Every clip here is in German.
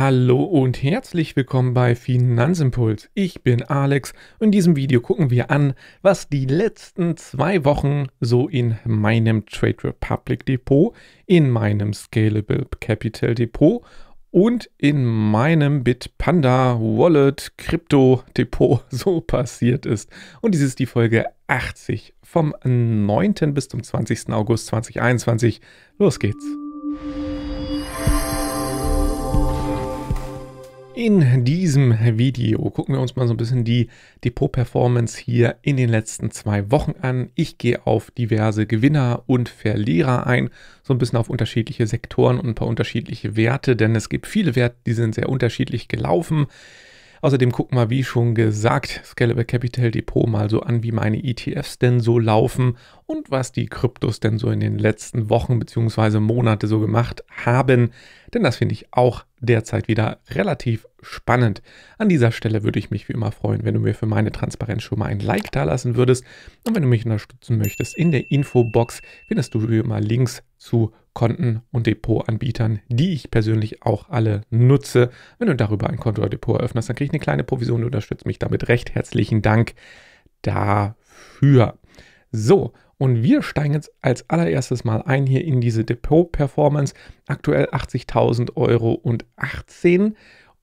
Hallo und herzlich willkommen bei Finanzimpuls. Ich bin Alex und in diesem Video gucken wir an, was die letzten 2 Wochen so in meinem Trade Republic Depot, in meinem Scalable Capital Depot und in meinem Bitpanda Wallet Krypto Depot so passiert ist. Und dies ist die Folge 80 vom 9. bis zum 20. August 2021. Los geht's! In diesem Video gucken wir uns mal so ein bisschen die Depot-Performance hier in den letzten 2 Wochen an. Ich gehe auf diverse Gewinner und Verlierer ein, so ein bisschen auf unterschiedliche Sektoren und ein paar unterschiedliche Werte, denn es gibt viele Werte, die sind sehr unterschiedlich gelaufen. Außerdem gucken wir, wie schon gesagt, Scalable Capital Depot mal so an, wie meine ETFs denn so laufen und was die Kryptos denn so in den letzten Wochen bzw. Monate so gemacht haben, denn das finde ich auch derzeit wieder relativ spannend. An dieser Stelle würde ich mich wie immer freuen, wenn du mir für meine Transparenz schon mal ein Like da lassen würdest. Und wenn du mich unterstützen möchtest, in der Infobox findest du wie immer Links zu Konten und Depotanbietern, die ich persönlich auch alle nutze. Wenn du darüber ein Konto oder Depot eröffnest, dann kriege ich eine kleine Provision und unterstützt mich damit. Recht herzlichen Dank dafür. So, und wir steigen jetzt als allererstes mal ein hier in diese Depot-Performance. Aktuell 80.000 € und 18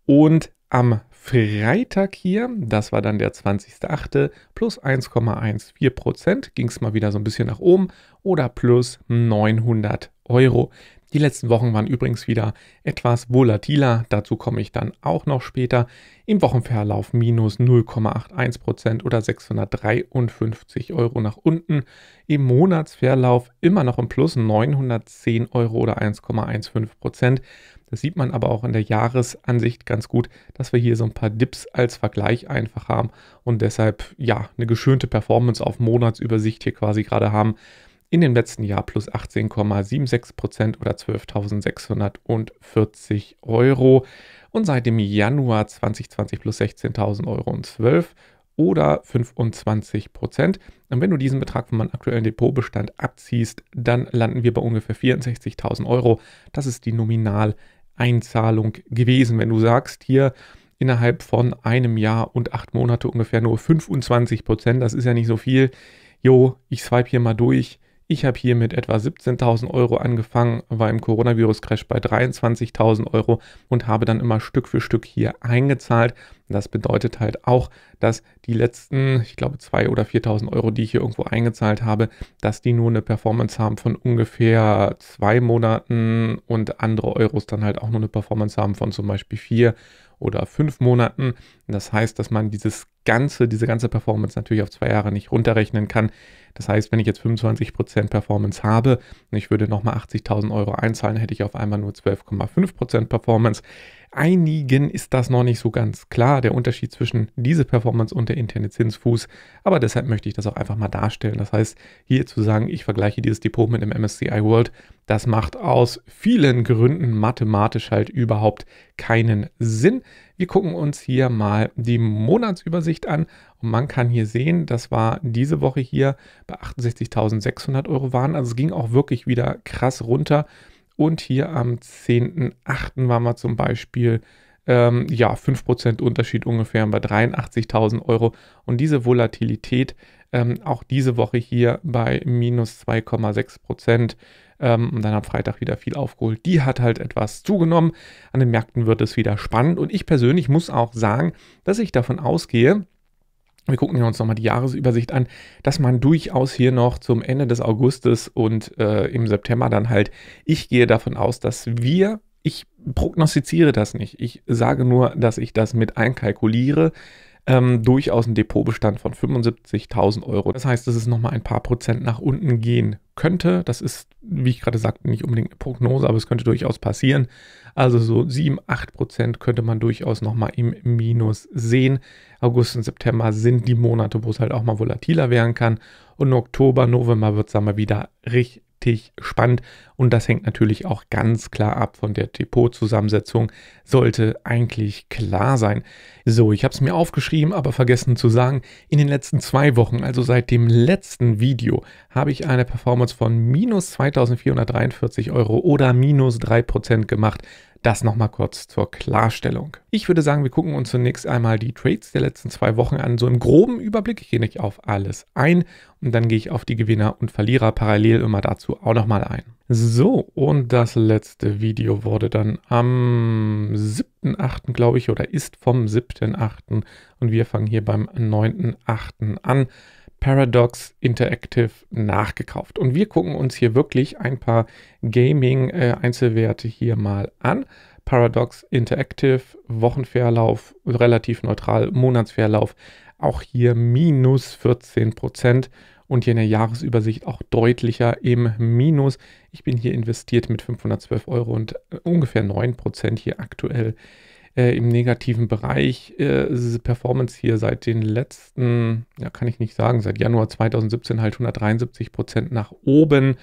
und am Freitag hier, das war dann der 20.8., plus 1,14% ging es mal wieder so ein bisschen nach oben oder plus 900 €. Die letzten Wochen waren übrigens wieder etwas volatiler, dazu komme ich dann auch noch später. Im Wochenverlauf minus 0,81% oder 653 € nach unten. Im Monatsverlauf immer noch im Plus 910 € oder 1,15%. Das sieht man aber auch in der Jahresansicht ganz gut, dass wir hier so ein paar Dips als Vergleich einfach haben und deshalb ja eine geschönte Performance auf Monatsübersicht hier quasi gerade haben. In dem letzten Jahr plus 18,76% oder 12.640 € und seit dem Januar 2020 plus 16.000 € und 12 oder 25%. Und wenn du diesen Betrag von meinem aktuellen Depotbestand abziehst, dann landen wir bei ungefähr 64.000 €. Das ist die Nominaleinzahlung gewesen. Wenn du sagst, hier innerhalb von einem Jahr und 8 Monate ungefähr nur 25%, das ist ja nicht so viel. Jo, ich swipe hier mal durch. Ich habe hier mit etwa 17.000 € angefangen, war im Coronavirus-Crash bei 23.000 € und habe dann immer Stück für Stück hier eingezahlt. Das bedeutet halt auch, dass die letzten, ich glaube 2.000 oder 4.000 €, die ich hier irgendwo eingezahlt habe, dass die nur eine Performance haben von ungefähr 2 Monaten und andere Euros dann halt auch nur eine Performance haben von zum Beispiel 4 oder 5 Monaten. Das heißt, dass man diese ganze Performance natürlich auf 2 Jahre nicht runterrechnen kann. Das heißt, wenn ich jetzt 25% Performance habe und ich würde nochmal 80.000 € einzahlen, hätte ich auf einmal nur 12,5% Performance. Einigen ist das noch nicht so ganz klar, der Unterschied zwischen diese Performance und der interne Zinsfuß, aber deshalb möchte ich das auch einfach mal darstellen. Das heißt, hier zu sagen, ich vergleiche dieses Depot mit dem MSCI World, das macht aus vielen Gründen mathematisch halt überhaupt keinen Sinn. Wir gucken uns hier mal die Monatsübersicht an und man kann hier sehen, das war diese Woche hier bei 68.600 € waren, also es ging auch wirklich wieder krass runter. Und hier am 10.8. waren wir zum Beispiel, ja, 5% Unterschied ungefähr bei 83.000 €. Und diese Volatilität, auch diese Woche hier bei minus 2,6%. Und dann am Freitag wieder viel aufgeholt. Die hat halt etwas zugenommen. An den Märkten wird es wieder spannend. Und ich persönlich muss auch sagen, dass ich davon ausgehe, wir gucken uns nochmal die Jahresübersicht an, dass man durchaus hier noch zum Ende des Augustes und im September dann halt, ich gehe davon aus, dass wir, ich prognostiziere das nicht, ich sage nur, dass ich das mit einkalkuliere, durchaus einen Depotbestand von 75.000 €. Das heißt, dass es nochmal ein paar Prozent nach unten gehen könnte. Das ist, wie ich gerade sagte, nicht unbedingt eine Prognose, aber es könnte durchaus passieren. Also so 7–8% könnte man durchaus nochmal im Minus sehen. August und September sind die Monate, wo es halt auch mal volatiler werden kann. Und Oktober, November wird es dann mal wieder richtig spannend. Und das hängt natürlich auch ganz klar ab von der Depotzusammensetzung, sollte eigentlich klar sein. So, ich habe es mir aufgeschrieben, aber vergessen zu sagen, in den letzten 2 Wochen, also seit dem letzten Video, habe ich eine Performance von minus 2.443 Euro oder minus 3% gemacht. Das nochmal kurz zur Klarstellung. Ich würde sagen, wir gucken uns zunächst einmal die Trades der letzten 2 Wochen an, so im groben Überblick. Ich gehe nicht auf alles ein und dann gehe ich auf die Gewinner und Verlierer parallel immer dazu auch nochmal ein. So, und das letzte Video wurde dann am 7.8., glaube ich, oder ist vom 7.8. und wir fangen hier beim 9.8. an. Paradox Interactive nachgekauft. Und wir gucken uns hier wirklich ein paar Gaming-Einzelwerte hier mal an. Paradox Interactive, Wochenverlauf, relativ neutral, Monatsverlauf, auch hier minus 14%. Und hier in der Jahresübersicht auch deutlicher im Minus. Ich bin hier investiert mit 512 Euro und ungefähr 9% hier aktuell im negativen Bereich. Diese Performance hier seit den letzten, ja, kann ich nicht sagen, seit Januar 2017 halt 173% nach oben.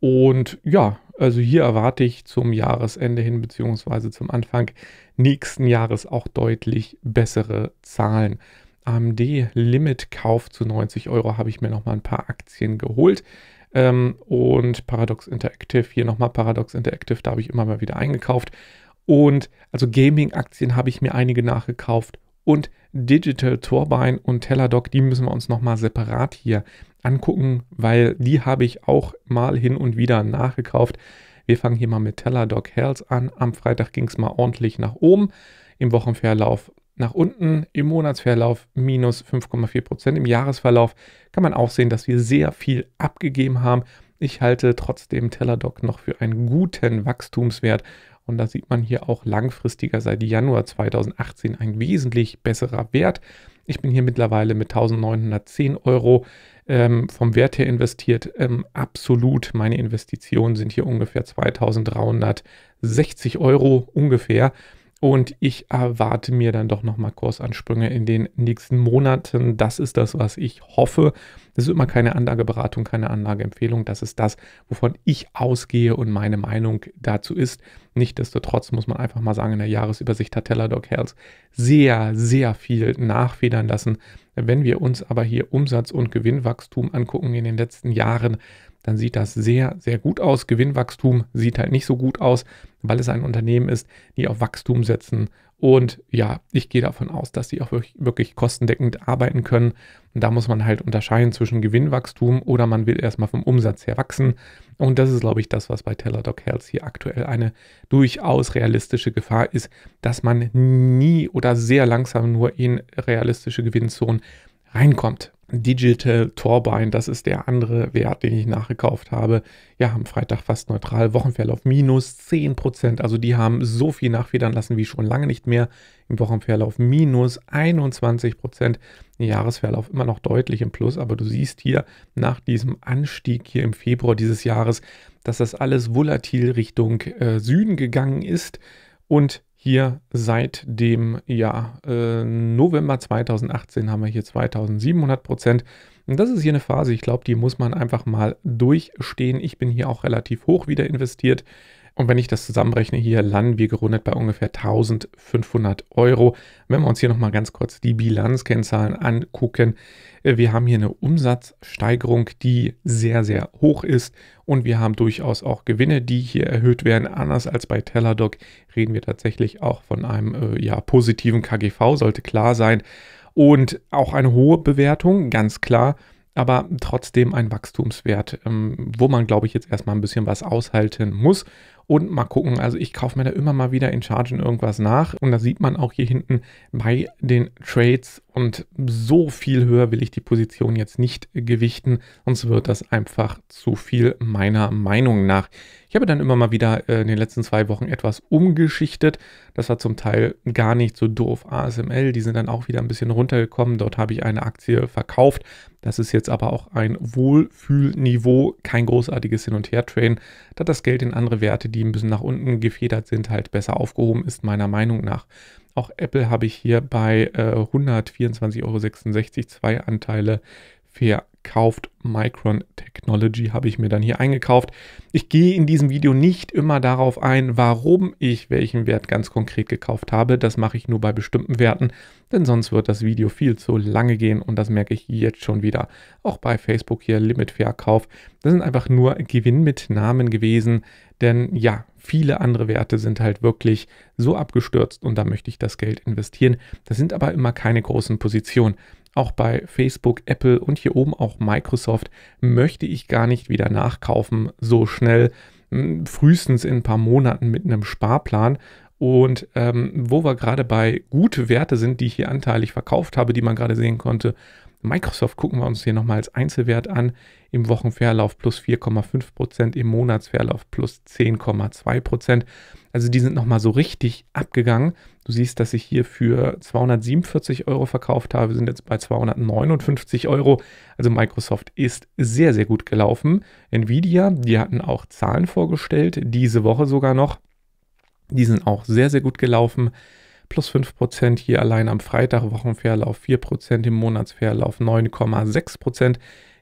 Und ja, also hier erwarte ich zum Jahresende hin beziehungsweise zum Anfang nächsten Jahres auch deutlich bessere Zahlen. AMD Limit Kauf zu 90 Euro habe ich mir nochmal ein paar Aktien geholt. Und Paradox Interactive, hier nochmal Paradox Interactive, da habe ich immer mal wieder eingekauft. Und also Gaming-Aktien habe ich mir einige nachgekauft. Und Digital Turbine und Teladoc, die müssen wir uns nochmal separat hier angucken, weil die habe ich auch mal hin und wieder nachgekauft. Wir fangen hier mal mit Teladoc Health an. Am Freitag ging es mal ordentlich nach oben. Im Wochenverlauf nach unten, im Monatsverlauf minus 5,4%. Im Jahresverlauf kann man auch sehen, dass wir sehr viel abgegeben haben. Ich halte trotzdem Teladoc noch für einen guten Wachstumswert. Und da sieht man hier auch langfristiger seit Januar 2018 ein wesentlich besserer Wert. Ich bin hier mittlerweile mit 1910 Euro vom Wert her investiert. Absolut, meine Investitionen sind hier ungefähr 2360 Euro ungefähr. Und ich erwarte mir dann doch nochmal Kursansprünge in den nächsten Monaten. Das ist das, was ich hoffe. Das ist immer keine Anlageberatung, keine Anlageempfehlung. Das ist das, wovon ich ausgehe und meine Meinung dazu ist. Nichtsdestotrotz muss man einfach mal sagen, in der Jahresübersicht hat Teladoc Health sehr, sehr viel nachfedern lassen. Wenn wir uns aber hier Umsatz- und Gewinnwachstum angucken in den letzten Jahren, dann sieht das sehr, sehr gut aus. Gewinnwachstum sieht halt nicht so gut aus, weil es ein Unternehmen ist, die auf Wachstum setzen. Und ja, ich gehe davon aus, dass die auch wirklich kostendeckend arbeiten können. Und da muss man halt unterscheiden zwischen Gewinnwachstum oder man will erstmal vom Umsatz her wachsen. Und das ist, glaube ich, das, was bei Teladoc Health hier aktuell eine durchaus realistische Gefahr ist, dass man nie oder sehr langsam nur in realistische Gewinnzonen reinkommt. Digital Turbine, das ist der andere Wert, den ich nachgekauft habe. Ja, am Freitag fast neutral, Wochenverlauf minus 10%. Also die haben so viel nachfedern lassen wie schon lange nicht mehr. Im Wochenverlauf minus 21%. Im Jahresverlauf immer noch deutlich im Plus. Aber du siehst hier nach diesem Anstieg hier im Februar dieses Jahres, dass das alles volatil Richtung Süden gegangen ist. Und hier seit dem November 2018 haben wir hier 2700%. Und das ist hier eine Phase, ich glaube, die muss man einfach mal durchstehen. Ich bin hier auch relativ hoch wieder investiert. Und wenn ich das zusammenrechne, hier landen wir gerundet bei ungefähr 1500 Euro. Wenn wir uns hier nochmal ganz kurz die Bilanzkennzahlen angucken, wir haben hier eine Umsatzsteigerung, die sehr, sehr hoch ist. Und wir haben durchaus auch Gewinne, die hier erhöht werden. Anders als bei Teladoc reden wir tatsächlich auch von einem positiven KGV, sollte klar sein. Und auch eine hohe Bewertung, ganz klar. Aber trotzdem ein Wachstumswert, wo man, glaube ich, jetzt erstmal ein bisschen was aushalten muss. Und mal gucken, also ich kaufe mir da immer mal wieder in Chargen irgendwas nach. Und das sieht man auch hier hinten bei den Trades. Und so viel höher will ich die Position jetzt nicht gewichten. Sonst wird das einfach zu viel meiner Meinung nach. Ich habe dann immer mal wieder in den letzten 2 Wochen etwas umgeschichtet. Das war zum Teil gar nicht so doof. ASML, die sind dann auch wieder ein bisschen runtergekommen. Dort habe ich eine Aktie verkauft. Das ist jetzt aber auch ein Wohlfühlniveau. Kein großartiges Hin- und Her-Traden. Da das Geld in andere Werte, die ein bisschen nach unten gefedert sind, halt besser aufgehoben ist, meiner Meinung nach. Auch Apple habe ich hier bei 124,66 Euro 2 Anteile verkauft. kauft Micron Technology, habe ich mir dann hier eingekauft. Ich gehe in diesem Video nicht immer darauf ein, warum ich welchen Wert ganz konkret gekauft habe. Das mache ich nur bei bestimmten Werten, denn sonst wird das Video viel zu lange gehen und das merke ich jetzt schon wieder. Auch bei Facebook hier Limitverkauf. Das sind einfach nur Gewinnmitnahmen gewesen, denn ja, viele andere Werte sind halt wirklich so abgestürzt und da möchte ich das Geld investieren. Das sind aber immer keine großen Positionen. Auch bei Facebook, Apple und hier oben auch Microsoft möchte ich gar nicht wieder nachkaufen, so schnell, frühestens in ein paar Monaten mit einem Sparplan. Und wo wir gerade bei gute Werte sind, die ich hier anteilig verkauft habe, die man gerade sehen konnte, Microsoft gucken wir uns hier nochmal als Einzelwert an. Im Wochenverlauf plus 4,5%, im Monatsverlauf plus 10,2%. Also die sind nochmal so richtig abgegangen. Du siehst, dass ich hier für 247 € verkauft habe, sind jetzt bei 259 €. Also Microsoft ist sehr, sehr gut gelaufen. Nvidia, die hatten auch Zahlen vorgestellt, diese Woche sogar noch. Die sind auch sehr, sehr gut gelaufen. Plus 5% hier allein am Freitag, Wochenverlauf 4%, im Monatsverlauf 9,6%.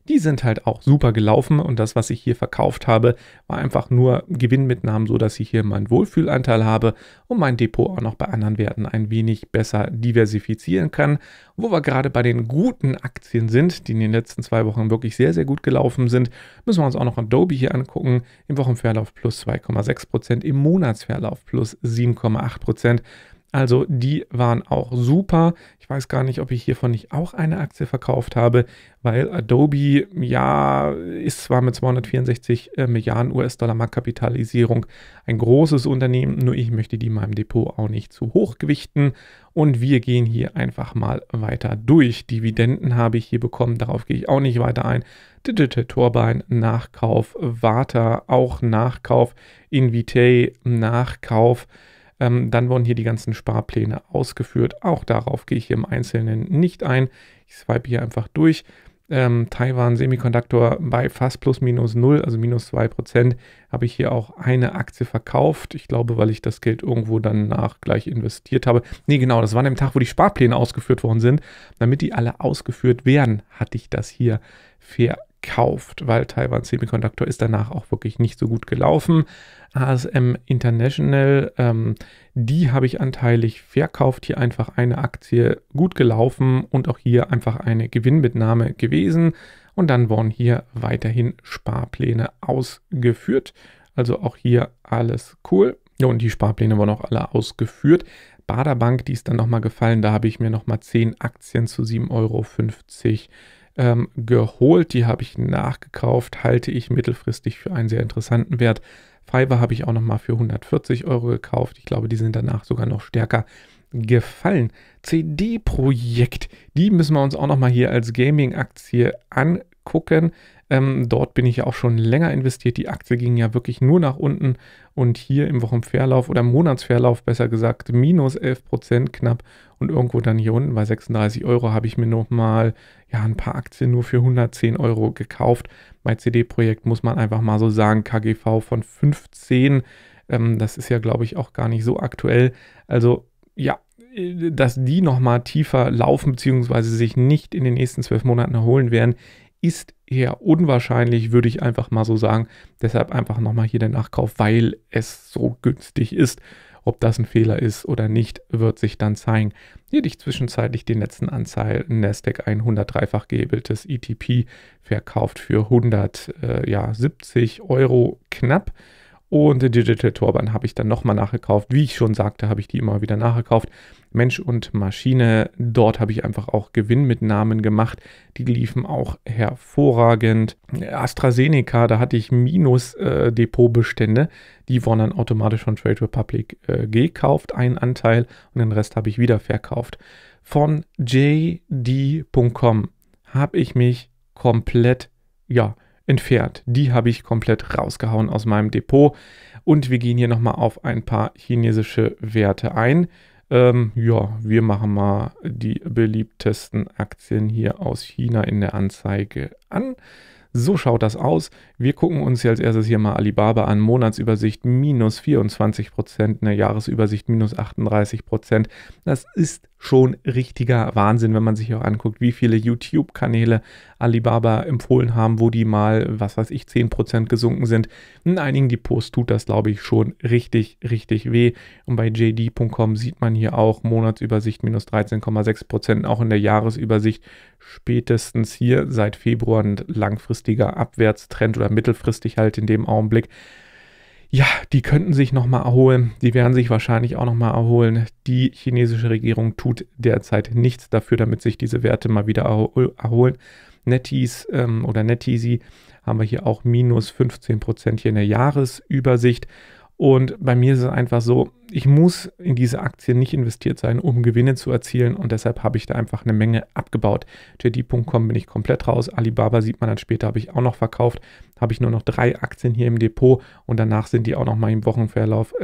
Die sind halt auch super gelaufen und das, was ich hier verkauft habe, war einfach nur Gewinnmitnahmen, sodass ich hier meinen Wohlfühlanteil habe und mein Depot auch noch bei anderen Werten ein wenig besser diversifizieren kann. Wo wir gerade bei den guten Aktien sind, die in den letzten 2 Wochen wirklich sehr, sehr gut gelaufen sind, müssen wir uns auch noch Adobe hier angucken. Im Wochenverlauf plus 2,6%, im Monatsverlauf plus 7,8%. Also die waren auch super. Ich weiß gar nicht, ob ich hiervon nicht auch eine Aktie verkauft habe, weil Adobe, ja, ist zwar mit 264 Milliarden US-Dollar Marktkapitalisierung ein großes Unternehmen, nur ich möchte die in meinem Depot auch nicht zu hoch gewichten. Und wir gehen hier einfach mal weiter durch. Dividenden habe ich hier bekommen, darauf gehe ich auch nicht weiter ein. Digital Turbine, Nachkauf, Warta, auch Nachkauf, Invitae, Nachkauf. Dann wurden hier die ganzen Sparpläne ausgeführt. Auch darauf gehe ich hier im Einzelnen nicht ein. Ich swipe hier einfach durch. Taiwan Semiconductor bei fast plus minus 0, also minus 2%, habe ich hier auch eine Aktie verkauft. Ich glaube, weil ich das Geld irgendwo danach gleich investiert habe. Nee, genau, das war an dem Tag, wo die Sparpläne ausgeführt worden sind. Damit die alle ausgeführt werden, hatte ich das hier verkauft. Weil Taiwan Semiconductor ist danach auch wirklich nicht so gut gelaufen. ASM International, die habe ich anteilig verkauft, hier einfach eine Aktie gut gelaufen und auch hier einfach eine Gewinnmitnahme gewesen. Und dann wurden hier weiterhin Sparpläne ausgeführt. Also auch hier alles cool. Und die Sparpläne wurden auch alle ausgeführt. Baderbank, die ist dann nochmal gefallen, da habe ich mir nochmal 10 Aktien zu 7,50 € geholt, die habe ich nachgekauft, halte ich mittelfristig für einen sehr interessanten Wert. Fiverr habe ich auch nochmal für 140 € gekauft. Ich glaube, die sind danach sogar noch stärker gefallen. CD Projekt, die müssen wir uns auch nochmal hier als Gaming-Aktie angucken. Dort bin ich ja auch schon länger investiert. Die Aktie ging ja wirklich nur nach unten und hier im Wochenverlauf oder im Monatsverlauf besser gesagt minus 11% knapp und irgendwo dann hier unten bei 36 € habe ich mir nochmal ja, ein paar Aktien nur für 110 € gekauft. Bei CD-Projekt muss man einfach mal so sagen, KGV von 15, das ist ja glaube ich auch gar nicht so aktuell. Also ja, dass die nochmal tiefer laufen bzw. sich nicht in den nächsten 12 Monaten erholen werden, ist eher unwahrscheinlich, würde ich einfach mal so sagen. Deshalb einfach nochmal hier der Nachkauf, weil es so günstig ist. Ob das ein Fehler ist oder nicht, wird sich dann zeigen. Hier hätte ich zwischenzeitlich den letzten Anteil Nasdaq 100 dreifach gehebeltes ETP verkauft für 170 € knapp. Und Digital Turbine habe ich dann nochmal nachgekauft. Wie ich schon sagte, habe ich die immer wieder nachgekauft. Mensch und Maschine, dort habe ich einfach auch Gewinnmitnahmen gemacht. Die liefen auch hervorragend. AstraZeneca, da hatte ich Minus-Depotbestände. Die wurden dann automatisch von Trade Republic gekauft, einen Anteil. Und den Rest habe ich wieder verkauft. Von JD.com habe ich mich komplett, ja, entfernt. Die habe ich komplett rausgehauen aus meinem Depot. Und wir gehen hier nochmal auf ein paar chinesische Werte ein. Ja, wir machen mal die beliebtesten Aktien hier aus China in der Anzeige an. So schaut das aus. Wir gucken uns hier als erstes hier mal Alibaba an. Monatsübersicht minus 24%, eine Jahresübersicht minus 38%. Das ist schon richtiger Wahnsinn, wenn man sich auch anguckt, wie viele YouTube-Kanäle Alibaba empfohlen haben, wo die mal, was weiß ich, 10% gesunken sind. In einigen Depots tut das, glaube ich, schon richtig, richtig weh. Und bei JD.com sieht man hier auch Monatsübersicht minus 13,6%, auch in der Jahresübersicht spätestens hier seit Februar ein langfristiger Abwärtstrend oder mittelfristig halt in dem Augenblick. Ja, die könnten sich nochmal erholen, die werden sich wahrscheinlich auch nochmal erholen. Die chinesische Regierung tut derzeit nichts dafür, damit sich diese Werte mal wieder erholen. NetEase oder NetEase haben wir hier auch minus 15% hier in der Jahresübersicht. Und bei mir ist es einfach so, ich muss in diese Aktien nicht investiert sein, um Gewinne zu erzielen, und deshalb habe ich da einfach eine Menge abgebaut. JD.com bin ich komplett raus, Alibaba sieht man dann später, habe ich auch noch verkauft, habe ich nur noch 3 Aktien hier im Depot und danach sind die auch nochmal im Wochenverlauf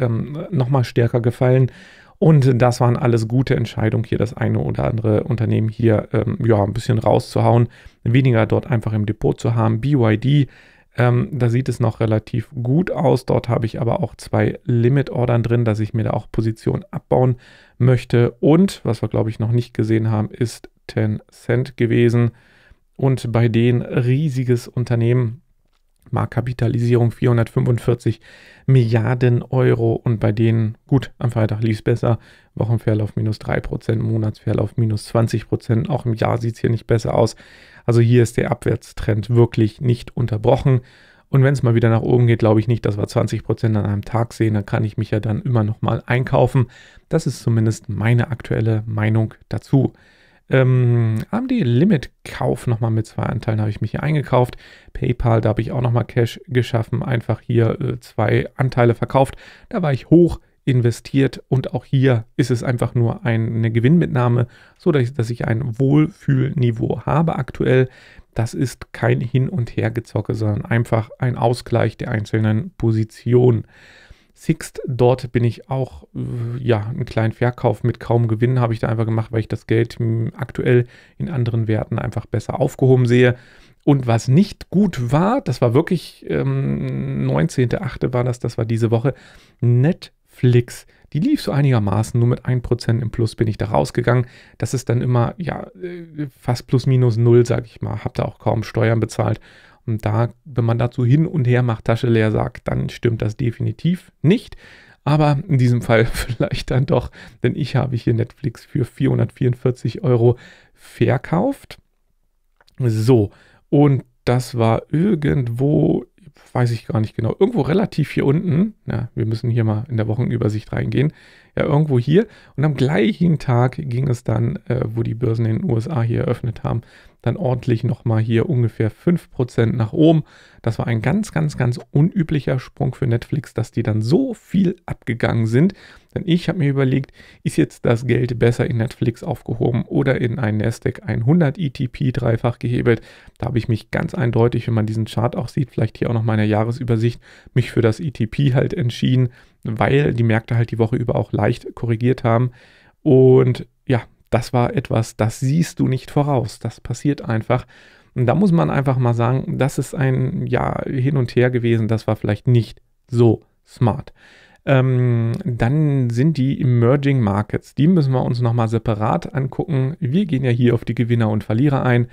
nochmal stärker gefallen. Und das waren alles gute Entscheidungen, hier das eine oder andere Unternehmen hier ja, ein bisschen rauszuhauen, weniger dort einfach im Depot zu haben. BYD, da sieht es noch relativ gut aus, dort habe ich aber auch 2 Limit-Ordern drin, dass ich mir da auch Positionen abbauen möchte. Und was wir, glaube ich, noch nicht gesehen haben, ist Tencent gewesen, und bei denen riesiges Unternehmen, Marktkapitalisierung 445 Milliarden Euro, und bei denen, gut, am Freitag lief es besser, Wochenverlauf minus 3%, Monatsverlauf minus 20%, auch im Jahr sieht es hier nicht besser aus. Also hier ist der Abwärtstrend wirklich nicht unterbrochen, und wenn es mal wieder nach oben geht, glaube ich nicht, dass wir 20% an einem Tag sehen, dann kann ich mich ja dann immer noch mal einkaufen. Das ist zumindest meine aktuelle Meinung dazu. AMD Limit-Kauf nochmal mit 2 Anteilen habe ich mich hier eingekauft. PayPal, da habe ich auch nochmal Cash geschaffen, einfach hier 2 Anteile verkauft. Da war ich hoch investiert, und auch hier ist es einfach nur eine Gewinnmitnahme, so dass ich ein Wohlfühlniveau habe aktuell. Das ist kein Hin- und Hergezocke, sondern einfach ein Ausgleich der einzelnen Positionen. Sixt, dort bin ich auch, ja, einen kleinen Verkauf mit kaum Gewinn habe ich da einfach gemacht, weil ich das Geld aktuell in anderen Werten einfach besser aufgehoben sehe. Und was nicht gut war, das war wirklich 19.8. war das, das war diese Woche, Netflix. Die lief so einigermaßen, nur mit 1% im Plus bin ich da rausgegangen. Das ist dann immer, ja, fast plus minus null, sage ich mal, habe da auch kaum Steuern bezahlt. Und da, wenn man dazu hin und her macht, Tasche leer sagt, dann stimmt das definitiv nicht. Aber in diesem Fall vielleicht dann doch, denn ich habe hier Netflix für 444 € verkauft. So, und das war irgendwo, weiß ich gar nicht genau, irgendwo relativ hier unten. Ja, wir müssen hier mal in der Wochenübersicht reingehen. Ja, irgendwo hier. Und am gleichen Tag ging es dann, wo die Börsen in den USA hier eröffnet haben, dann ordentlich nochmal hier ungefähr 5% nach oben. Das war ein ganz, ganz, ganz unüblicher Sprung für Netflix, dass die dann so viel abgegangen sind. Denn ich habe mir überlegt, ist jetzt das Geld besser in Netflix aufgehoben oder in ein Nasdaq 100 ETP dreifach gehebelt? Da habe ich mich ganz eindeutig, wenn man diesen Chart auch sieht, vielleicht hier auch noch meine Jahresübersicht, mich für das ETP halt entschieden, weil die Märkte halt die Woche über auch leicht korrigiert haben. Und ja, das war etwas, das siehst du nicht voraus. Das passiert einfach. Und da muss man einfach mal sagen, das ist ein ja, Hin und Her gewesen. Das war vielleicht nicht so smart. Dann sind die Emerging Markets. Die müssen wir uns nochmal separat angucken. Wir gehen ja hier auf die Gewinner und Verlierer ein.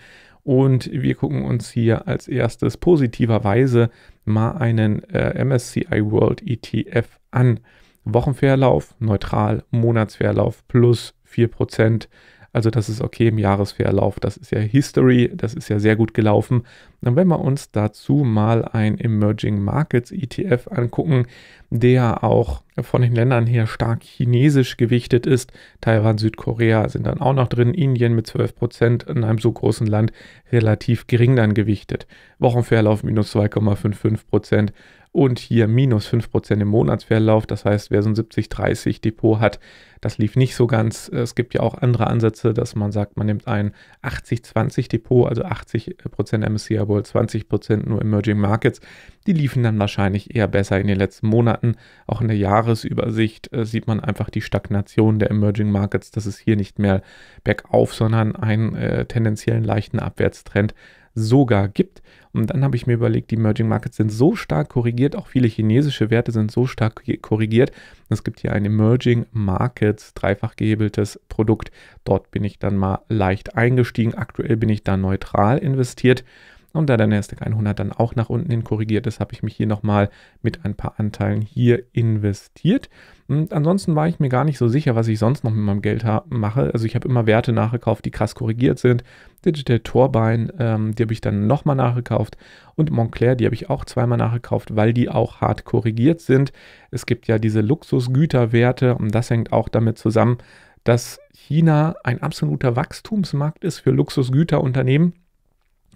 Und wir gucken uns hier als erstes positiverweise mal einen MSCI World ETF an. Wochenverlauf neutral, Monatsverlauf plus 4%, also das ist okay im Jahresverlauf, das ist ja History, das ist ja sehr gut gelaufen. Und wenn wir uns dazu mal ein Emerging Markets ETF angucken, der auch von den Ländern her stark chinesisch gewichtet ist, Taiwan, Südkorea sind dann auch noch drin, Indien mit 12% in einem so großen Land relativ gering dann gewichtet. Wochenverlauf minus 2,55%. Und hier minus 5% im Monatsverlauf, das heißt, wer so ein 70-30 Depot hat, das lief nicht so ganz. Es gibt ja auch andere Ansätze, dass man sagt, man nimmt ein 80-20 Depot, also 80% MSCI World, 20% nur Emerging Markets. Die liefen dann wahrscheinlich eher besser in den letzten Monaten. Auch in der Jahresübersicht sieht man einfach die Stagnation der Emerging Markets. Das ist hier nicht mehr bergauf, sondern einen tendenziellen leichten Abwärtstrend sogar gibt. Und dann habe ich mir überlegt, die Emerging Markets sind so stark korrigiert, auch viele chinesische Werte sind so stark korrigiert. Es gibt hier ein Emerging Markets dreifach gehebeltes Produkt. Dort bin ich dann mal leicht eingestiegen. Aktuell bin ich da neutral investiert. Und da der Nasdaq 100 dann auch nach unten hin korrigiert ist, habe ich mich hier nochmal mit ein paar Anteilen hier investiert. Und ansonsten war ich mir gar nicht so sicher, was ich sonst noch mit meinem Geld mache. Also ich habe immer Werte nachgekauft, die krass korrigiert sind. Digital Turbine, die habe ich dann nochmal nachgekauft. Und Moncler, die habe ich auch zweimal nachgekauft, weil die auch hart korrigiert sind. Es gibt ja diese Luxusgüterwerte und das hängt auch damit zusammen, dass China ein absoluter Wachstumsmarkt ist für Luxusgüterunternehmen.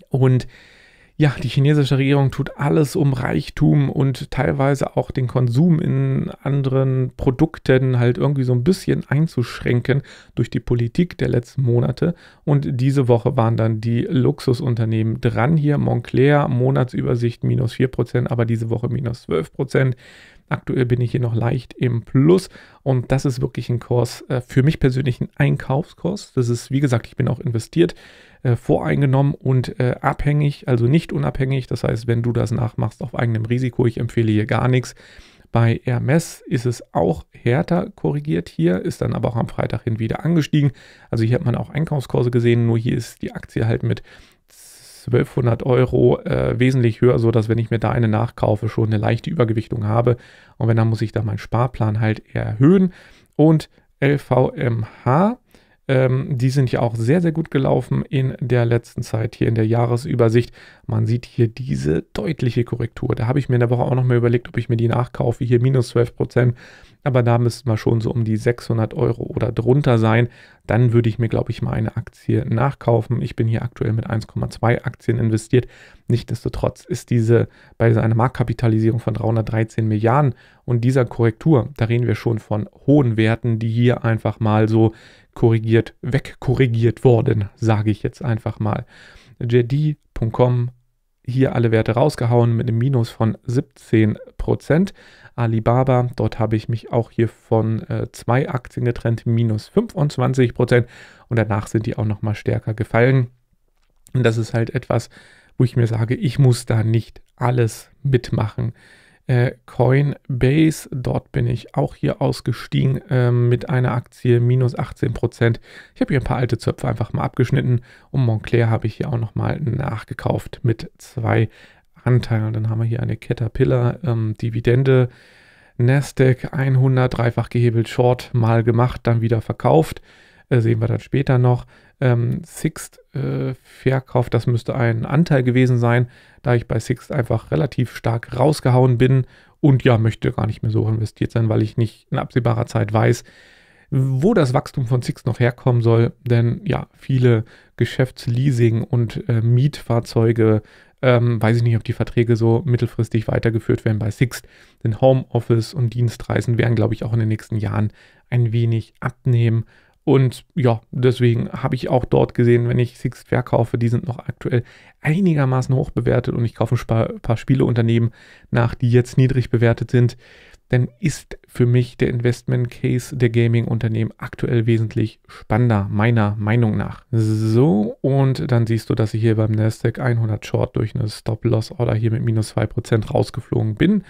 Und ja, die chinesische Regierung tut alles, um Reichtum und teilweise auch den Konsum in anderen Produkten halt irgendwie so ein bisschen einzuschränken durch die Politik der letzten Monate. Und diese Woche waren dann die Luxusunternehmen dran hier. Moncler, Monatsübersicht minus 4%, aber diese Woche minus 12%. Aktuell bin ich hier noch leicht im Plus und das ist wirklich ein Kurs, für mich persönlich ein Einkaufskurs. Das ist, wie gesagt, ich bin auch investiert, voreingenommen und abhängig, also nicht unabhängig. Das heißt, wenn du das nachmachst auf eigenem Risiko, ich empfehle hier gar nichts. Bei Hermes ist es auch härter korrigiert hier, ist dann aber auch am Freitag hin wieder angestiegen. Also hier hat man auch Einkaufskurse gesehen, nur hier ist die Aktie halt mit 1200 € wesentlich höher, sodass, wenn ich mir da eine nachkaufe, schon eine leichte Übergewichtung habe. Und wenn, dann muss ich da meinen Sparplan halt erhöhen. Und LVMH, die sind ja auch sehr, sehr gut gelaufen in der letzten Zeit hier in der Jahresübersicht. Man sieht hier diese deutliche Korrektur. Da habe ich mir in der Woche auch noch mal überlegt, ob ich mir die nachkaufe. Hier minus 12%. Aber da müssten wir schon so um die 600 € oder drunter sein. Dann würde ich mir, glaube ich, mal eine Aktie nachkaufen. Ich bin hier aktuell mit 1,2 Aktien investiert. Nichtsdestotrotz ist diese bei einer Marktkapitalisierung von 313 Milliarden und dieser Korrektur, da reden wir schon von hohen Werten, die hier einfach mal so korrigiert, wegkorrigiert worden, sage ich jetzt einfach mal. JD.com, hier alle Werte rausgehauen mit einem Minus von 17%. Alibaba, dort habe ich mich auch hier von zwei Aktien getrennt, minus 25%. Und danach sind die auch nochmal stärker gefallen. Und das ist halt etwas, wo ich mir sage, ich muss da nicht alles mitmachen. Coinbase, dort bin ich auch hier ausgestiegen mit einer Aktie, minus 18%. Ich habe hier ein paar alte Zöpfe einfach mal abgeschnitten und Moncler habe ich hier auch nochmal nachgekauft mit zwei Anteilen. Und dann haben wir hier eine Caterpillar Dividende, Nasdaq 100, dreifach gehebelt, Short mal gemacht, dann wieder verkauft. Sehen wir dann später noch. Sixt verkauft, das müsste ein Anteil gewesen sein, da ich bei Sixt einfach relativ stark rausgehauen bin und ja, möchte gar nicht mehr so investiert sein, weil ich nicht in absehbarer Zeit weiß, wo das Wachstum von Sixt noch herkommen soll, denn ja, viele Geschäftsleasing- und Mietfahrzeuge, weiß ich nicht, ob die Verträge so mittelfristig weitergeführt werden bei Sixt, denn Homeoffice und Dienstreisen werden, glaube ich, auch in den nächsten Jahren ein wenig abnehmen. Und ja, deswegen habe ich auch dort gesehen, wenn ich Sixt verkaufe, die sind noch aktuell einigermaßen hoch bewertet und ich kaufe ein paar Spieleunternehmen nach, die jetzt niedrig bewertet sind, dann ist für mich der Investment Case der Gaming-Unternehmen aktuell wesentlich spannender, meiner Meinung nach. So, und dann siehst du, dass ich hier beim Nasdaq 100 Short durch eine Stop-Loss-Order hier mit minus 2% rausgeflogen bin.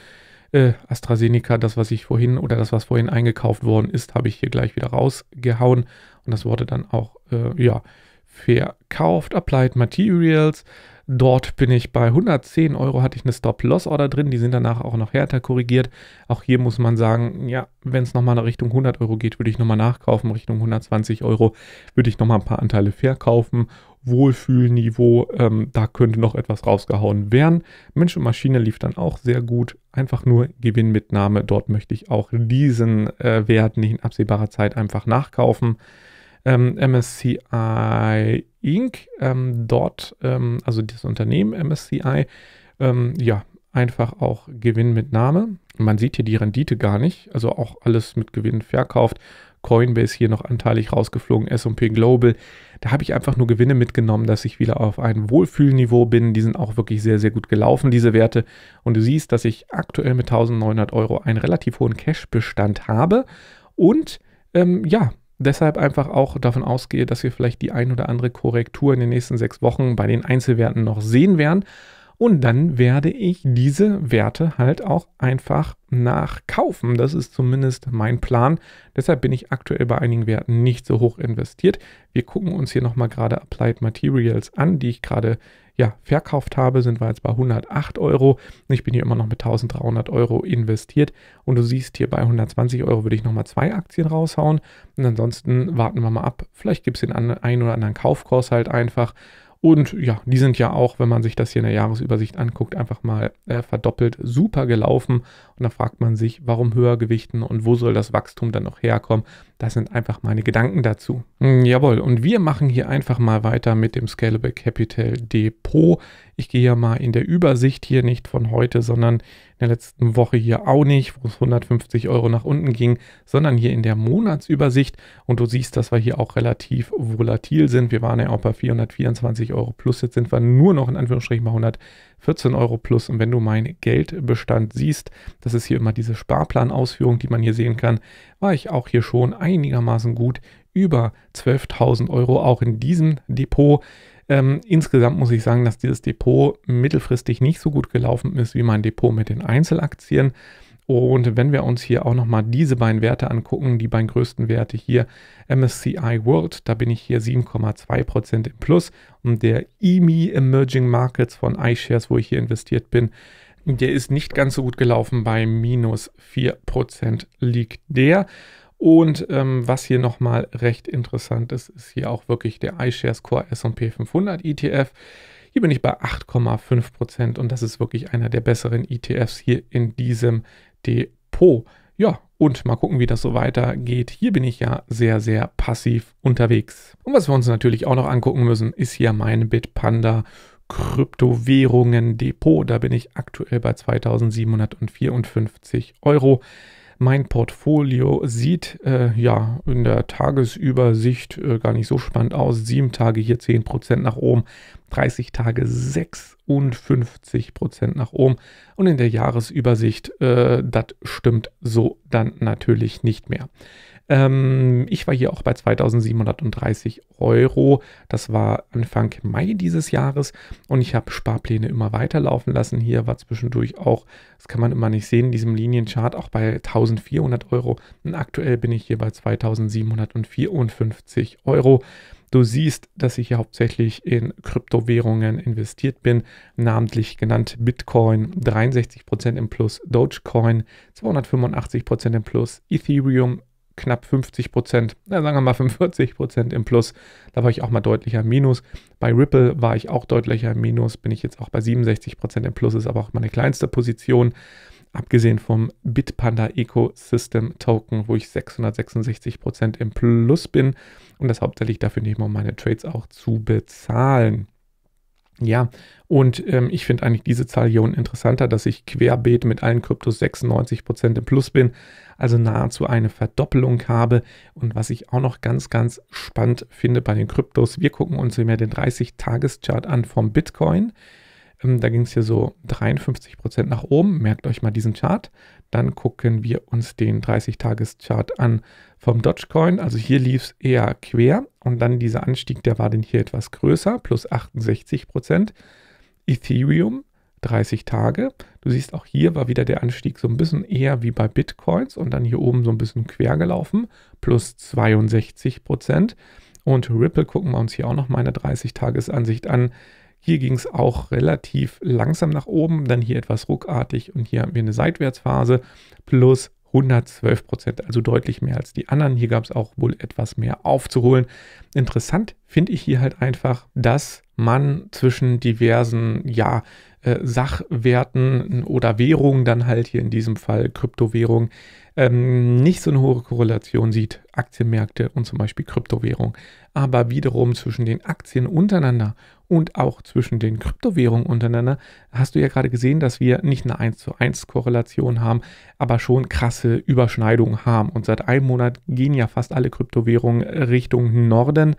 AstraZeneca, das, was ich vorhin oder das, was vorhin eingekauft worden ist, habe ich hier gleich wieder rausgehauen und das wurde dann auch ja, verkauft. Applied Materials, dort bin ich bei 110 €, hatte ich eine Stop-Loss-Order drin, die sind danach auch noch härter korrigiert. Auch hier muss man sagen, ja, wenn es nochmal in Richtung 100 € geht, würde ich nochmal nachkaufen. Richtung 120 € würde ich nochmal ein paar Anteile verkaufen. Wohlfühlniveau, da könnte noch etwas rausgehauen werden. Mensch und Maschine lief dann auch sehr gut, einfach nur Gewinnmitnahme, dort möchte ich auch diesen Wert nicht in absehbarer Zeit einfach nachkaufen. MSCI Inc., dort, also das Unternehmen MSCI, ja, einfach auch Gewinnmitnahme. Man sieht hier die Rendite gar nicht, also auch alles mit Gewinn verkauft. Coinbase hier noch anteilig rausgeflogen, S&P Global, da habe ich einfach nur Gewinne mitgenommen, dass ich wieder auf ein Wohlfühlniveau bin, die sind auch wirklich sehr, sehr gut gelaufen, diese Werte und du siehst, dass ich aktuell mit 1900 € einen relativ hohen Cash-Bestand habe und ja, deshalb einfach auch davon ausgehe, dass wir vielleicht die ein oder andere Korrektur in den nächsten 6 Wochen bei den Einzelwerten noch sehen werden. Und dann werde ich diese Werte halt auch einfach nachkaufen. Das ist zumindest mein Plan. Deshalb bin ich aktuell bei einigen Werten nicht so hoch investiert. Wir gucken uns hier nochmal gerade Applied Materials an, die ich gerade verkauft habe. Sind wir jetzt bei 108 Euro. Ich bin hier immer noch mit 1300 Euro investiert. Und du siehst hier bei 120 Euro würde ich nochmal 2 Aktien raushauen. Und ansonsten warten wir mal ab. Vielleicht gibt es den einen oder anderen Kaufkurs halt einfach. Und ja, die sind ja auch, wenn man sich das hier in der Jahresübersicht anguckt, einfach mal verdoppelt super gelaufen. Und da fragt man sich, warum höher gewichten und wo soll das Wachstum dann noch herkommen? Das sind einfach meine Gedanken dazu. Jawohl, und wir machen hier einfach mal weiter mit dem Scalable Capital Depot. Ich gehe ja mal in der Übersicht hier nicht von heute, sondern in der letzten Woche hier auch nicht, wo es 150 Euro nach unten ging, sondern hier in der Monatsübersicht. Und du siehst, dass wir hier auch relativ volatil sind. Wir waren ja auch bei 424 Euro plus. Jetzt sind wir nur noch in Anführungsstrichen bei 114 Euro plus. Und wenn du meinen Geldbestand siehst, das ist hier immer diese Sparplanausführung, die man hier sehen kann, war ich auch hier schon einigermaßen gut über 12.000 Euro auch in diesem Depot. Insgesamt muss ich sagen, dass dieses Depot mittelfristig nicht so gut gelaufen ist wie mein Depot mit den Einzelaktien. Und wenn wir uns hier auch nochmal diese beiden Werte angucken, die beiden größten Werte hier, MSCI World, da bin ich hier 7,2% im Plus. Und der EMI Emerging Markets von iShares, wo ich hier investiert bin, der ist nicht ganz so gut gelaufen, bei minus 4% liegt der. Und was hier nochmal recht interessant ist, ist hier auch wirklich der iShares Core S&P 500 ETF. Hier bin ich bei 8,5% und das ist wirklich einer der besseren ETFs hier in diesem Depot. Ja, und mal gucken, wie das so weitergeht. Hier bin ich ja sehr, sehr passiv unterwegs. Und was wir uns natürlich auch noch angucken müssen, ist hier mein Bitpanda Kryptowährungen Depot. Da bin ich aktuell bei 2.754 Euro. Mein Portfolio sieht in der Tagesübersicht gar nicht so spannend aus. 7 Tage hier 10% nach oben, 30 Tage 56% nach oben. Und in der Jahresübersicht, das stimmt so dann natürlich nicht mehr. Ich war hier auch bei 2.730 Euro. Das war Anfang Mai dieses Jahres und ich habe Sparpläne immer weiterlaufen lassen. Hier war zwischendurch auch, das kann man immer nicht sehen, in diesem Linienchart auch bei 1.400 Euro. Und aktuell bin ich hier bei 2.754 Euro. Du siehst, dass ich hier hauptsächlich in Kryptowährungen investiert bin, namentlich genannt Bitcoin 63% im Plus, Dogecoin 285% im Plus, Ethereum knapp 50%, sagen wir mal 45% im Plus, da war ich auch mal deutlicher im Minus. Bei Ripple war ich auch deutlicher im Minus, bin ich jetzt auch bei 67% im Plus, ist aber auch meine kleinste Position, abgesehen vom Bitpanda Ecosystem Token, wo ich 666% im Plus bin und das hauptsächlich dafür nehme, um meine Trades auch zu bezahlen. Ja, und ich finde eigentlich diese Zahl hier uninteressanter, dass ich querbeet mit allen Kryptos 96% im Plus bin, also nahezu eine Verdoppelung habe. Und was ich auch noch ganz, ganz spannend finde bei den Kryptos, wir gucken uns hier mehr den 30-Tages-Chart an vom Bitcoin. Da ging es hier so 53% nach oben, merkt euch mal diesen Chart. Dann gucken wir uns den 30-Tages-Chart an vom Dogecoin. Also hier lief es eher quer und dann dieser Anstieg, der war denn hier etwas größer, plus 68%. Ethereum, 30 Tage. Du siehst auch hier war wieder der Anstieg so ein bisschen eher wie bei Bitcoins und dann hier oben so ein bisschen quer gelaufen, plus 62%. Und Ripple gucken wir uns hier auch noch mal in der 30-Tages-Ansicht an. Hier ging es auch relativ langsam nach oben, dann hier etwas ruckartig und hier haben wir eine Seitwärtsphase plus 112%, also deutlich mehr als die anderen. Hier gab es auch wohl etwas mehr aufzuholen. Interessant finde ich hier halt einfach, dass man zwischen diversen Sachwerten oder Währungen, dann halt hier in diesem Fall Kryptowährung, nicht so eine hohe Korrelation sieht, Aktienmärkte und zum Beispiel Kryptowährung. Aber wiederum zwischen den Aktien untereinander und auch zwischen den Kryptowährungen untereinander hast du ja gerade gesehen, dass wir nicht eine 1:1 Korrelation haben, aber schon krasse Überschneidungen haben. Und seit einem Monat gehen ja fast alle Kryptowährungen Richtung Norden.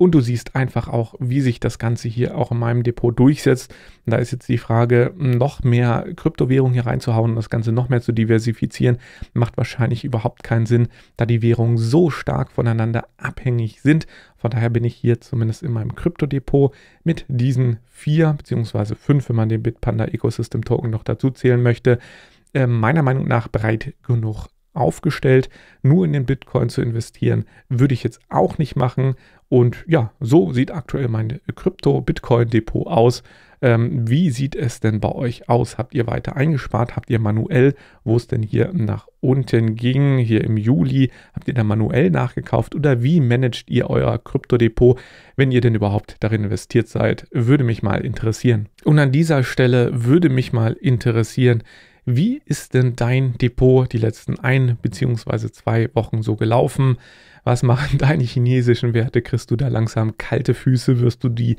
und du siehst einfach auch, wie sich das Ganze hier auch in meinem Depot durchsetzt. Und da ist jetzt die Frage, noch mehr Kryptowährungen hier reinzuhauen und das Ganze noch mehr zu diversifizieren, macht wahrscheinlich überhaupt keinen Sinn, da die Währungen so stark voneinander abhängig sind. Von daher bin ich hier zumindest in meinem Kryptodepot mit diesen 4 bzw. 5, wenn man den Bitpanda Ecosystem Token noch dazu zählen möchte, meiner Meinung nach breit genug aufgestellt. Nur in den Bitcoin zu investieren, würde ich jetzt auch nicht machen. Und ja, so sieht aktuell mein Krypto-Bitcoin-Depot aus. Wie sieht es denn bei euch aus? Habt ihr weiter eingespart? Habt ihr manuell, wo es denn hier nach unten ging, hier im Juli, habt ihr da manuell nachgekauft? Oder wie managt ihr euer Kryptodepot, wenn ihr denn überhaupt darin investiert seid? Würde mich mal interessieren. Und an dieser Stelle würde mich mal interessieren, wie ist denn dein Depot die letzten 1 bzw. 2 Wochen so gelaufen? Was machen deine chinesischen Werte? Kriegst du da langsam kalte Füße? Wirst du die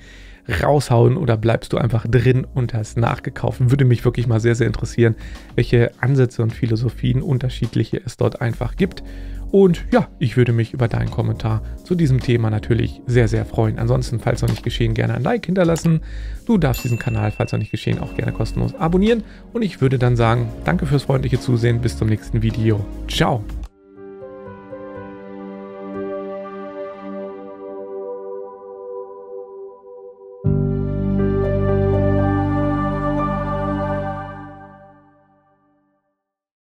raushauen oder bleibst du einfach drin und hast nachgekauft? Würde mich wirklich mal sehr, sehr interessieren, welche Ansätze und Philosophien unterschiedliche es dort einfach gibt. Und ja, ich würde mich über deinen Kommentar zu diesem Thema natürlich sehr, sehr freuen. Ansonsten, falls noch nicht geschehen, gerne ein Like hinterlassen. Du darfst diesen Kanal, falls noch nicht geschehen, auch gerne kostenlos abonnieren. Und ich würde dann sagen, danke fürs freundliche Zusehen. Bis zum nächsten Video. Ciao.